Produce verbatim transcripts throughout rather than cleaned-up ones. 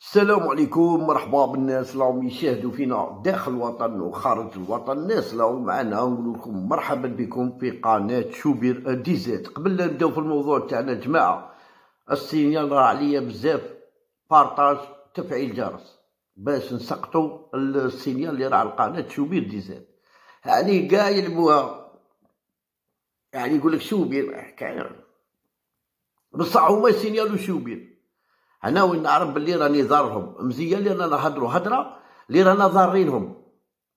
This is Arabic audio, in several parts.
السلام عليكم، مرحبا بالناس راهم يشاهدوا فينا داخل الوطن وخارج الوطن. الناس راهو معنا، نقول لكم مرحبا بكم في قناه شوبير ديزيت. قبل لا نبداو في الموضوع تاعنا جماعه، السينيال راه عليا بزاف، بارطاج، تفعيل جرس باش نسقطوا السينيال اللي راه على قناه شوبير ديزيت. يعني كاع يلعبوها، يعني يقول لك شوبير حكايه، بصح هما سينيال وشوبير. انا وين نعرف بلي راني ضارهم مزيان، لان انا نهضروا هضره اللي رانا ضارينهم،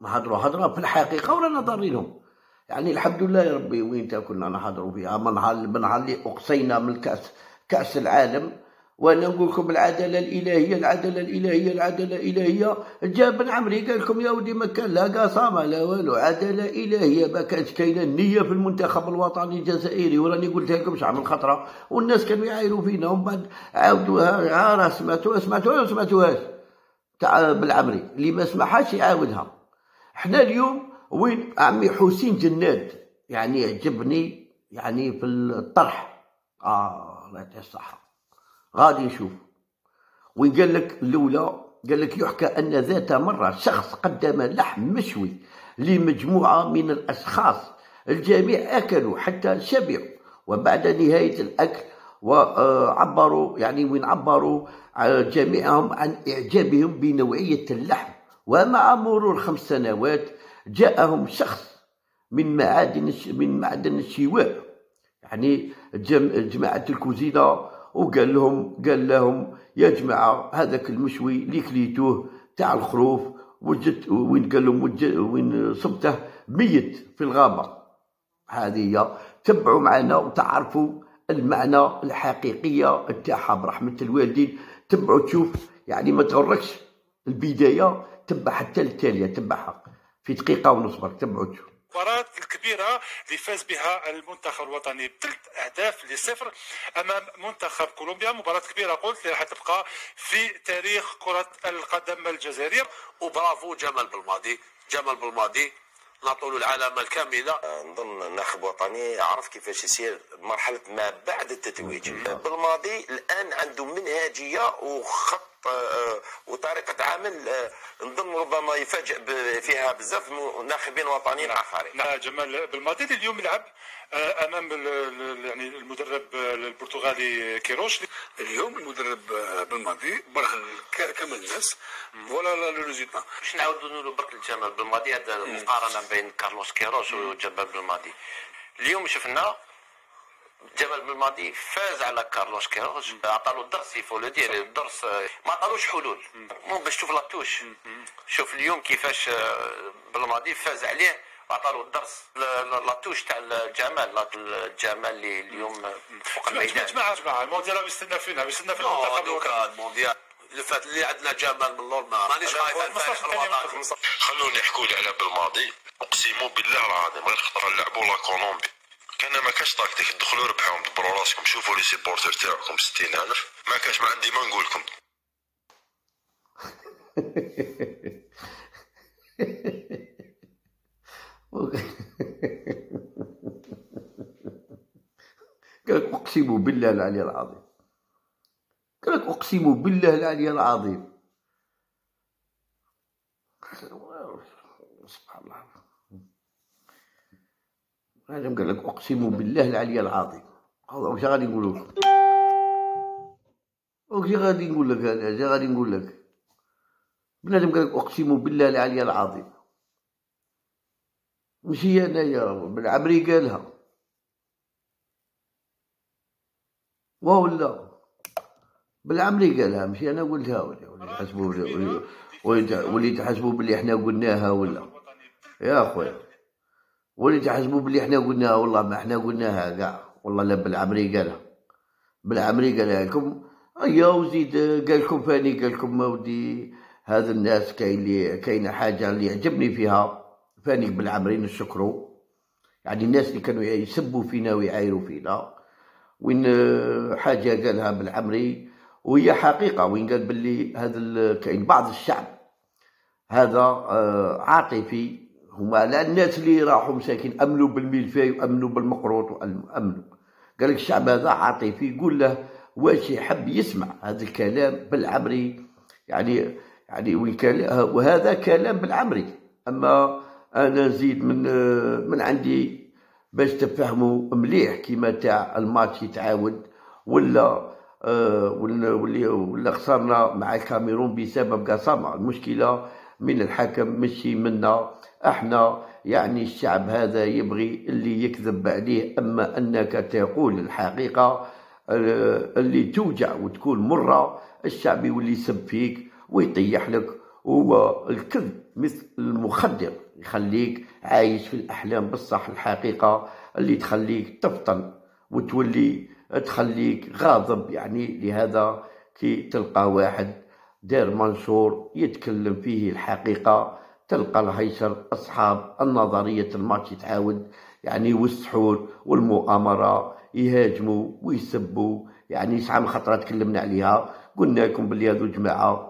نهضروا هضره في الحقيقه ورانا ضارينهم. يعني الحمد لله يا ربي، وين تا كنا نهضروا فيها من نهار من نهار اللي اقصينا من الكاس كاس العالم. وانا نقول لكم العداله الالهيه، العداله الالهيه، العداله الالهيه. جا بن عمري قال لكم يا ودي ما كان لا قسامه لا والو، عداله الهيه. ما كانتش كاينه النيه في المنتخب الوطني الجزائري، وراني قلتها لكم شحال من خطره، والناس كانوا يعايروا فينا ومن بعد عاودوها. راه سمعتوها سمعتوها ولا سمعتوهاش تاع بن عمري اللي ما سمعهاش يعاودها. حنا اليوم وين عمي حسين جناد، يعني عجبني يعني في الطرح، اه الله يعطيه الصحه. غادي نشوف وين قال لك الاولى، قال لك يحكى ان ذات مره شخص قدم لحم مشوي لمجموعه من الاشخاص، الجميع اكلوا حتى شبعوا، وبعد نهايه الاكل وعبروا يعني وين عبروا جميعهم عن اعجابهم بنوعيه اللحم. ومع مرور خمس سنوات جاءهم شخص من معادن من معدن الشواء، يعني جماعه الكوزينه، وقال لهم قال لهم يا جماعه هذاك المشوي اللي كليتوه تاع الخروف وجدت، وين قال لهم وين صبته ميت في الغابه. هذه هي، تبعوا معنا وتعرفوا المعنى الحقيقيه تاعها برحمه الوالدين. تبعوا تشوف، يعني ما تغركش البدايه، تبع حتى التاليه، تبعها في دقيقه ونص برك، تبعوا تشوف. المباراة الكبيرة اللي فاز بها المنتخب الوطني بثلاث أهداف لصفر أمام منتخب كولومبيا، مباراة كبيرة قلت اللي راح تبقى في تاريخ كرة القدم الجزائرية. وبرافو جمال بلماضي، جمال بلماضي نعطوا له العلامة الكاملة. نظن ناخب وطني عرف كيفاش يسير مرحلة ما بعد التتويج. بلماضي الآن عنده منهجية وخط وطريقه عمل، نظن ربما يفاجئ فيها بزاف ناخبين وطنيين اخرين. جمال بلماضي اليوم يلعب امام يعني المدرب البرتغالي كيروش. اليوم المدرب بلماضي برغ كما الناس ولا لو ريزولتا. باش نعاودوا نقولوا برك لجمال بلماضي هذا المقارنه بين كارلوس كيروش وجمال بلماضي. اليوم شفنا جمال بلماضي فاز على كارلوس كيروز، عطالو الدرس يفو لو دير الدرس، ما عطالوش حلول. مو باش تشوف لاطوش، شوف اليوم كيفاش بلماضي فاز عليه وعطالو الدرس. لاطوش تاع الجمال، الجمال اللي اليوم فوق الميدان. جماعه جماعه المونديال راهو يستنى فينا، يستنى في المنتخب المونديال اللي فات اللي عندنا جمال من لور. مانيش خايف على الفريق الوطني. خلوني نحكوا على بلماضي، اقسم بالله العظيم غير خطره لعبوا لا كولومبي. كان ما كاش طاقتك، دخلوا ربحوهم، دبروا راسكم، شوفوا لي سيبورتر تاعكم ستين ألف، ما كاش، ما عندي ما نقولكم. قالك أقسم بالله العلي العظيم، قالك أقسم بالله العلي العظيم. سبحان الله، هذا قال لك اقسم بالله العلي العظيم. واش غادي نقول لك؟ واش غادي نقول لك؟ انا غادي نقول لك بنادم قال لك اقسم بالله العلي العظيم، ماشي انايا، بن عمري قالها. ولا بن عمري قالها ماشي انا قلتها، ولا تحسبوا ولا تحسبوا بلي حنا قلناها ولا يا خويا، ولي تحسبوا بلي حنا قلناها. والله ما حنا قلناها كاع، والله لا بن عمري قالها، بن عمري قالها لكم. ايا وزيد قال لكم فاني قال لكم ودي هذا الناس كاين اللي كاينه حاجه اللي عجبني فيها فاني بن عمري، نشكرو يعني الناس اللي كانوا يسبوا فينا ويعايروا فينا. وين حاجه قالها بن عمري وهي حقيقه، وين قال بلي هذا كاين بعض الشعب هذا عاطفي، هما لا الناس اللي راحوا مساكين امنوا بالملفاي وامنوا بالمقروط وامنوا. قال لك الشعب هذا عاطفي، يقول له واش يحب يسمع هذا الكلام. بالعمري يعني يعني وهذا كلام بن عمري. اما انا نزيد من من عندي باش تفهموا مليح كيما تاع الماتش يتعاود ولا ولا ولا خسرنا مع الكاميرون بسبب قسامه. المشكله من الحكم مشي منا احنا، يعني الشعب هذا يبغي اللي يكذب عليه. اما انك تقول الحقيقه اللي توجع وتكون مره، الشعب يولي يسب فيك ويطيح لك. هو الكذب مثل المخدر يخليك عايش في الاحلام، بصح الحقيقه اللي تخليك تفطن وتولي تخليك غاضب. يعني لهذا كي تلقى واحد دار منشور يتكلم فيه الحقيقه، تلقى الهيشر اصحاب النظريه الماتش يتعاود يعني والسحور والمؤامره يهاجموا ويسبوا. يعني شحال من خطره تكلمنا عليها، قلنا لكم بلي هذو جماعه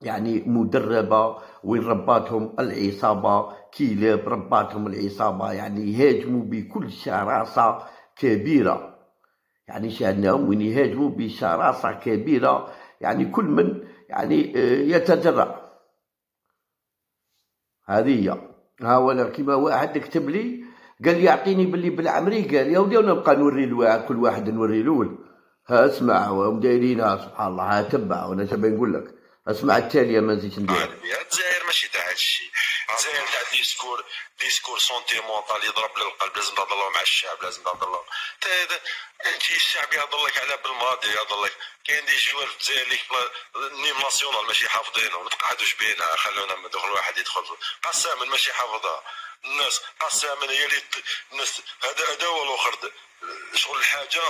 يعني مدربه، وين رباتهم العصابه، كلاب رباتهم العصابه، يعني يهاجموا بكل شراسه كبيره. يعني شاهدناهم وين يهاجموا بشراسه كبيره، يعني كل من يعني يتجرأ. هذه هي ها ولا كيما واحد كتب لي قال لي يعطيني باللي بالعمري، قال يا ودي انا نبقى نوري الواحد كل واحد نوري له. ها اسمع هم دايرينها سبحان الله. ها تبع وانا تبع نقول لك اسمع التاليه ما نزيدش ندير. الجزائر ماشي تاع هذا الشيء، الجزائر تاع ديسكور ديسكور سونتيمونتال يضرب للقلب. لازم تهضروا مع الشعب، لازم تهضروا انت الشعب يهضر لك على بالماضي، يهضر لك كاين دي جوار في الجزائر اللي النيم ناسيونال ماشي حافظينهم، نتقعدوش بينها خلونا ما دخل واحد يدخل قسما ماشي حافظها الناس قسما هي اللي الناس. هذا هذا هو الاخر شغل الحاجه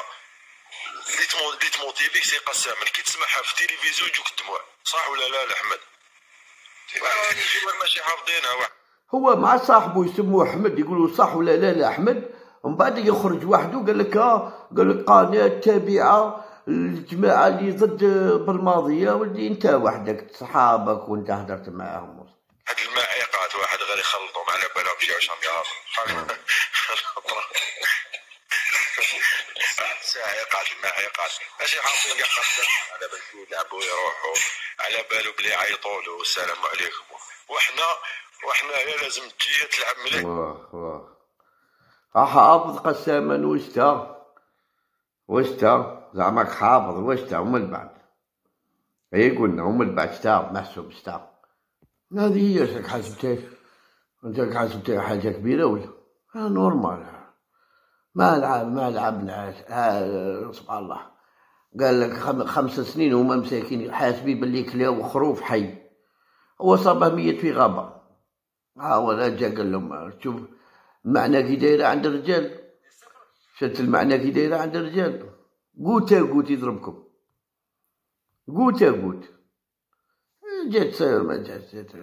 اللي تمو اللي تموتيفيك سي قسما كي تسمعها في التلفزيون يجوك الدموع، صح ولا لا احمد؟ ماشي حافظينها. هو مع صاحبه يسموه احمد يقولوا صح ولا لا لا احمد، ومن بعد يخرج وحده قال لك اه قال لك قناه تابعه الجماعه اللي ضد بالماضيه، واللي انت وحدك صحابك وانت هدرت معاهم. هاد المعيقات واحد غير يخلطهم على بالهم شي عشان يعرفوا ساعيقات المعيقات ماشي حاطين يقصدوا على بالو يلعبوا يروحوا على بالو بلي يعيطوا له السلام عليكم، وحنا وحنا لازم تجي تلعب مليح. واه واه حافظ قسما واش تا واش تا زعماك حافظ واش تا ومن بعد اي قلنا ومن بعد شتا محسوب شتا. هذه هي شك حاسبتها انت حاسبتها حاجه كبيره ولا ها نورمال ما لعب ما لعبنا سبحان الله. قال لك خم... خمس سنين هما مساكين حاسبين باللي كلاو خروف حي وصابه ميت في غابه. ها ولا جا قال لهم شوف المعنى كي دايره عند الرجال، شفت المعنى كي دايره عند الرجال قوتا قوت يضربكم قوتا قوت. جات ما جات جات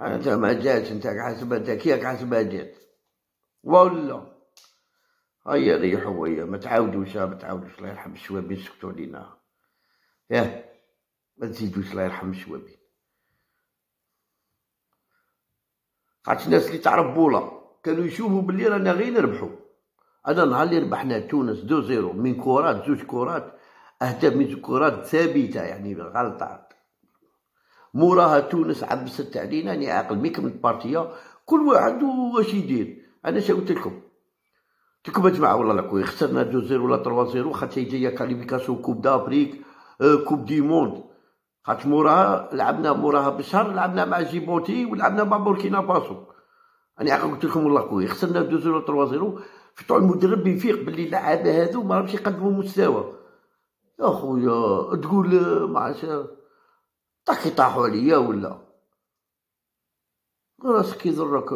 انت ما جاتش انت حاسبها كياك حاسبها جات والله. هيا ريحوا هيا ما تعاودوش ما تعاودوش الله يرحم الشوابين سكتوا علينا ياه ما تزيدوش الله يرحم الشوابين. قعدت الناس اللي تعرف بولا كانوا يشوفوا باللي رانا غير نربحوا. انا نهار اللي ربحنا تونس دو زيرو من كورات زوج كورات اهداف من كورات ثابته يعني غلطه، موراها تونس عبست علينا يعني عاقل ميك من بارتيه كل واحد واش يدير. انا شاوت لكم تكم جماعه والله لا كوي خسرنا دو زيرو ولا تروا زيرو خاطر جايه كاليفيكاسيون كوب دافريك كوب دي موند، خاطر موراها لعبنا موراها بشهر لعبنا مع جيبوتي ولعبنا مع بوركينا فاسو. انا عقل قلت لكم والله خويا خسرنا دو زيرو تروا زيرو فتوع المدرب يفيق باللي اللعابه هذو ما راهمش يقدموا مستوى. يا خويا تقول ما عرفتش تاكي طاحوا عليا ولا راسك يضرك.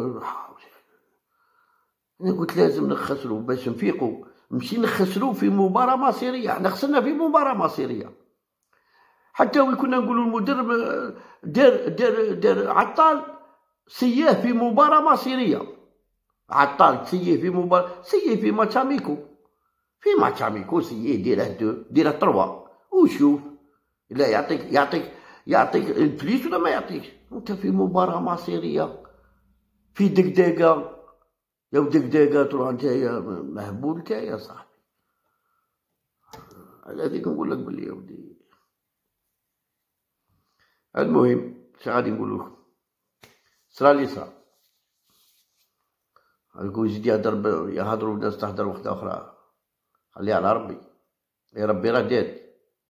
انا قلت لازم نخسروا باش نفيقوا، ماشي نخسروا في مباراه مصيريه. احنا خسرنا في مباراه مصيريه حتى وين كنا نقولوا المدرب دار دار دار عطال سياه في مباراه مصيريه، عطال سياه في مباراه سياه في ماتش اميكو في ماتش اميكو سياه ديره دو ديره تروا وشوف لا يعطيك يعطيك يعطيك الفليس ولا ما يعطيكش. انت في مباراه مصيريه في دقدقه يا ودك دقيقة تروح نتايا مهبول نتايا صاحبي. على هذيك نقول لك بلي يا ودي المهم شغادي نقول لكم صرا لي صرا، غنكون جدي يهضر يهضروا الناس تهضر وحده اخرى، خليها على ربي، ربي راه داير